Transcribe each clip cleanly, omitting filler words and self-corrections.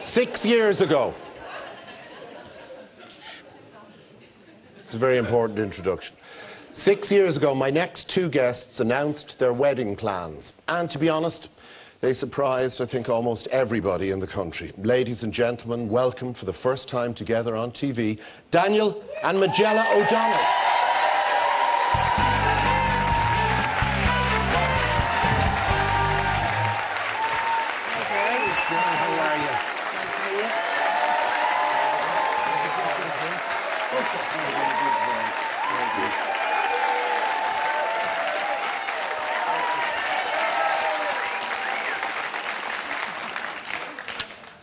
6 years ago. It's a very important introduction. 6 years ago, my next two guests announced their wedding plans. And to be honest, they surprised, I think, almost everybody in the country. Ladies and gentlemen, welcome for the first time together on TV, Daniel and Majella O'Donnell.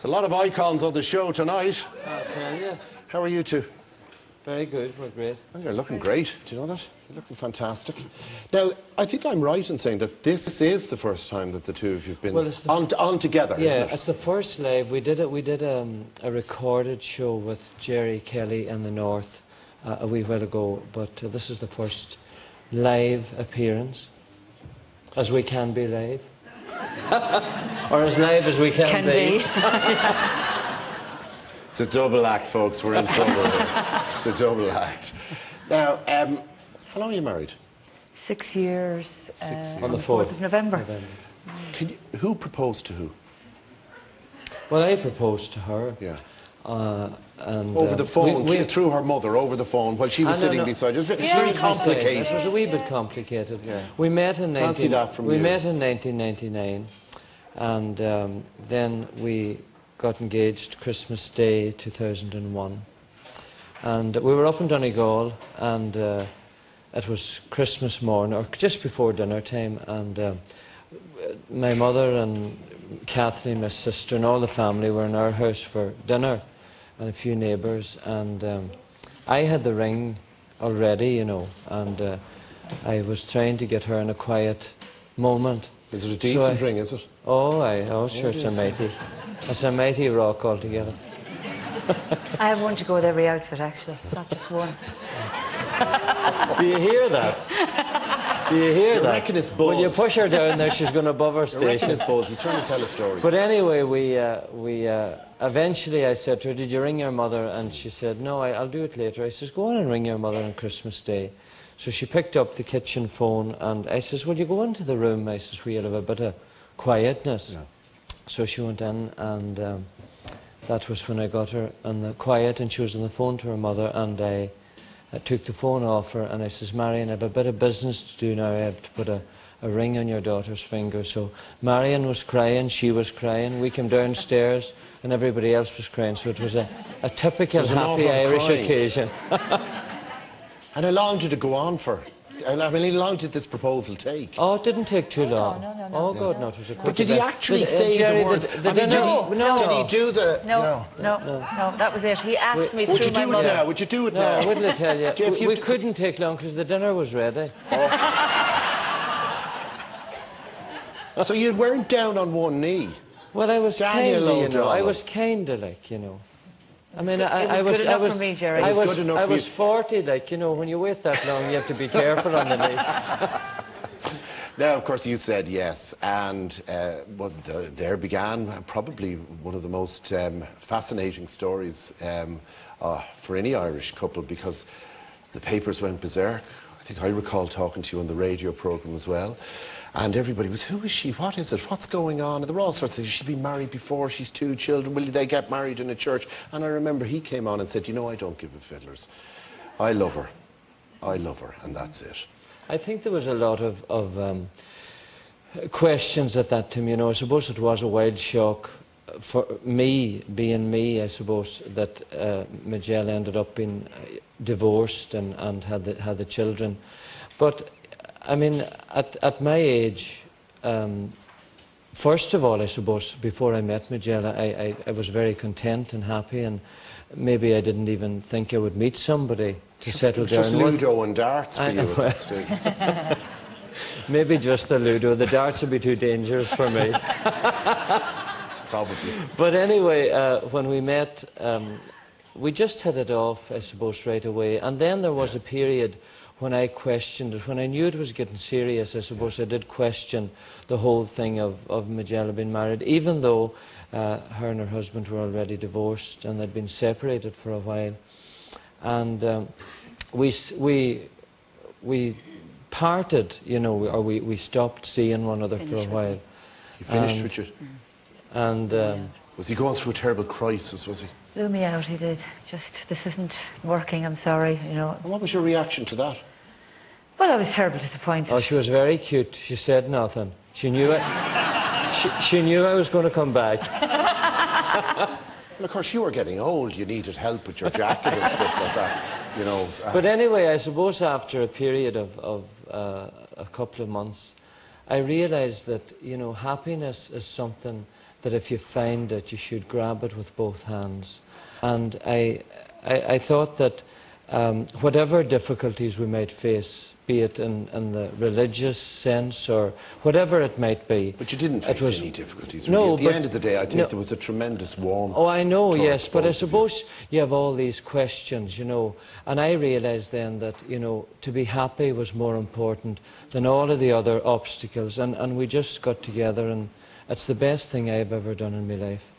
A lot of icons on the show tonight. I'll tell you. How are you two? Very good, we're great. Oh, you're looking great, do you know that? You're looking fantastic. Now, I think I'm right in saying that this is the first time that the two of you have been on together, yeah, isn't it? Yeah, it's the first live. We did a recorded show with Gerry Kelly in the North a wee while ago, but this is the first live appearance, as we can be live. Or as live as we can be. It's a double act, folks. We're in trouble here. It's a double act. Now, how long are you married? 6 years. 6 years. On the 4th of November. Who proposed to who? Well, I proposed to her. Yeah. And, over the phone, through her mother, over the phone, while she was sitting beside us. It was very complicated. It was a wee bit complicated. Yeah. We met in met in 1999, and then we got engaged Christmas Day 2001. And we were up in Donegal, and it was Christmas morning, or just before dinner time, and my mother and Kathleen, my sister, and all the family were in our house for dinner, and a few neighbours, and I had the ring already, you know, and I was trying to get her in a quiet moment. Is it a decent ring, is it? Oh, sure, it's a mighty rock altogether. I have one to go with every outfit, actually. It's not just one. Do you hear that? Do you hear that? I reckon it's Buzz. When you push her down there, she's going to above her station. I reckon it's Buzz. He's trying to tell a story. But anyway, eventually I said to her, did you ring your mother? And she said, no, I'll do it later. I says, go on and ring your mother on Christmas Day. So she picked up the kitchen phone, and I says, will you go into the room? I says, we'll have a bit of quietness. Yeah. So she went in, and that was when I got her in the quiet, and she was on the phone to her mother, and I took the phone off her, and I says, Marion, I have a bit of business to do now. I have to put a ring on your daughter's finger. So Marion was crying, she was crying. We came downstairs, and everybody else was crying. So it was a typical happy Irish occasion. And how long did it go on for? I mean, how long did this proposal take? Oh, it didn't take too long. No. Oh, God, no, it was a quick. But did he actually say Gerry, the words? Did he do the... No, that was it. He asked me through my mother. Would you do it now? Would you do it now? Wouldn't I tell you? We couldn't take long because the dinner was ready. Oh. So you weren't down on one knee? Well, I was kind of, you know. I was kind of like, you know. I mean, I was 40, like, you know, when you wait that long, you have to be careful on the night. Now, of course, you said yes, and well, there began probably one of the most fascinating stories for any Irish couple, because the papers went berserk. I think I recall talking to you on the radio programme as well. And everybody was, who is she? What is it? What's going on? And there were all sorts of things. She's been married before. She's two children. Will they get married in a church? And I remember he came on and said, you know, I don't give a fiddler's. I love her. I love her. And that's it. I think there was a lot of questions at that time. You know, I suppose it was a wild shock for me, being me, I suppose, that Majella ended up being divorced and had the children. But... I mean, at my age, first of all, I suppose, before I met Majella, I was very content and happy, and maybe I didn't even think I would meet somebody to settle down with. Just Ludo and darts for you at that stage. Maybe just the Ludo. The darts would be too dangerous for me. Probably. But anyway, when we met, we just hit it off, I suppose, right away. And then there was a period... when I questioned it, when I knew it was getting serious, I suppose I did question the whole thing of Majella being married, even though Her and her husband were already divorced, and they'd been separated for a while. And we parted, you know, or we stopped seeing one another for a while. You finished, Richard? And was he going through a terrible crisis? Was he? Blew me out. He did. Just, this isn't working. I'm sorry, you know. And what was your reaction to that? Well, I was terribly disappointed. Oh, she was very cute. She said nothing. She knew it. She knew I was going to come back. Well, of course, you were getting old. You needed help with your jacket and stuff like that, you know. But anyway, I suppose after a period of a couple of months, I realised that, you know, happiness is something that if you find it, you should grab it with both hands. And I thought that whatever difficulties we might face, be it in the religious sense or whatever it might be. But you didn't face any difficulties, really. No, at the end of the day, I think there was a tremendous warmth. Oh, I know, yes, but I suppose you have all these questions, you know, and I realised then that, you know, to be happy was more important than all of the other obstacles, and we just got together, and it's the best thing I've ever done in my life.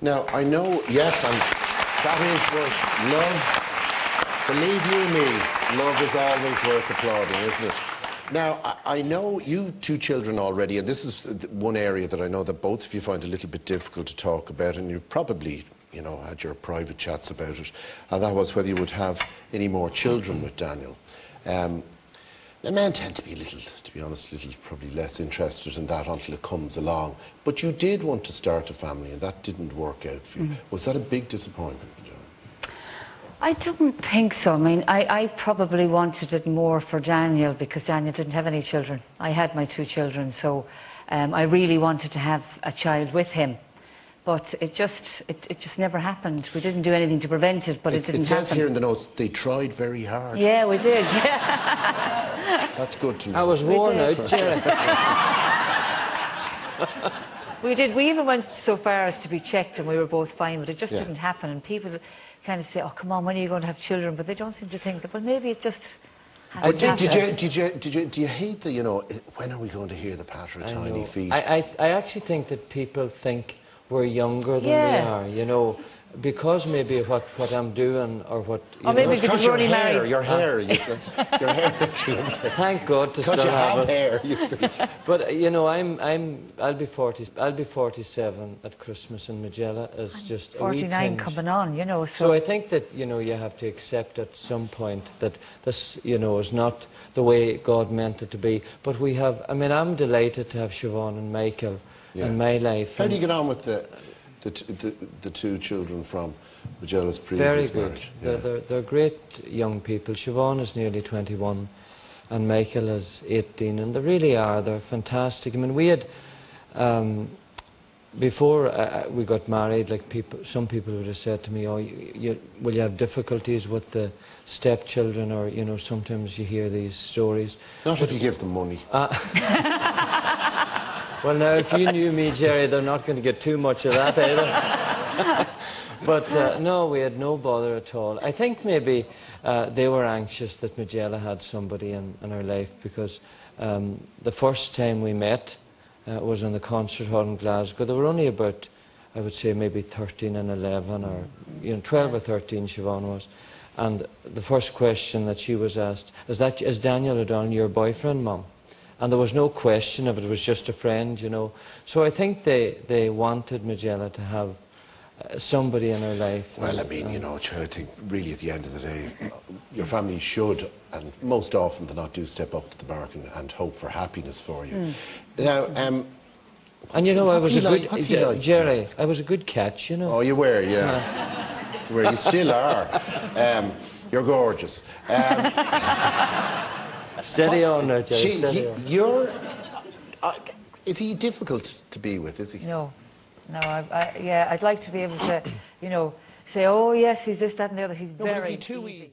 Now, I know, yes, and that is what love... Believe you me, love is always worth applauding, isn't it? Now, I know you've two children already, and this is one area that I know that both of you find a little bit difficult to talk about, and you probably, you know, had your private chats about it, and that was whether you would have any more children with Daniel. The men tend to be a little, to be honest, probably less interested in that until it comes along. But you did want to start a family, and that didn't work out for you. Was that a big disappointment? I don't think so. I mean, I probably wanted it more for Daniel because Daniel didn't have any children. I had my two children, so I really wanted to have a child with him. But it just never happened. We didn't do anything to prevent it, but it didn't happen. It says here in the notes, they tried very hard. Yeah, we did. Yeah. That's good to know. I was worn out, Gerry. We did. We even went so far as to be checked, and we were both fine, but it just didn't happen, and people kind of say, oh, come on, when are you going to have children? But they don't seem to think that, well, maybe it just... Do you hate the, you know, when are we going to hear the patter of tiny feet? I actually think that people think we're younger than we are, you know, because maybe what I'm doing or what... Or maybe because you're only married. Your hair, you see. Your hair. Thank God to still have hair, you see. But, you know, I'll be 47 at Christmas, and Majella is just 49 coming on, you know, so... I think that, you know, you have to accept at some point that this, you know, is not the way God meant it to be. But we have... I mean, I'm delighted to have Siobhan and Michael in my life. How do you get on with the two children from Majella's previous marriage? Very good. Yeah. They're great young people. Siobhan is nearly 21 and Michael is 18, and they really are. They're fantastic. I mean, we had, before we got married, like some people would have said to me, oh, will you have difficulties with the stepchildren? Or, you know, sometimes you hear these stories. Not if you give them money. Well, now, if you knew me, Gerry, they're not going to get too much of that either. But no, we had no bother at all. I think maybe they were anxious that Majella had somebody in her life, because the first time we met was in the concert hall in Glasgow. There were only about, I would say, maybe 13 and 11, or, you know, 12 or 13, Siobhan was. And the first question that she was asked, is Daniel O'Donnell your boyfriend, Mum? And there was no question of it, it was just a friend, you know. So I think they wanted Majella to have somebody in her life. Well, I mean, you know, I think really at the end of the day, your family should, and most often than not, do step up to the mark and hope for happiness for you. Now, and you know, Gerry, I was a good catch, you know. Oh, you were, yeah. Where you still are. You're gorgeous. Steady on now, Gerry. Is he difficult to be with, is he? No. No, I'd like to be able to, you know, say, oh, yes, he's this, that and the other. He's very easy. Is he too easy?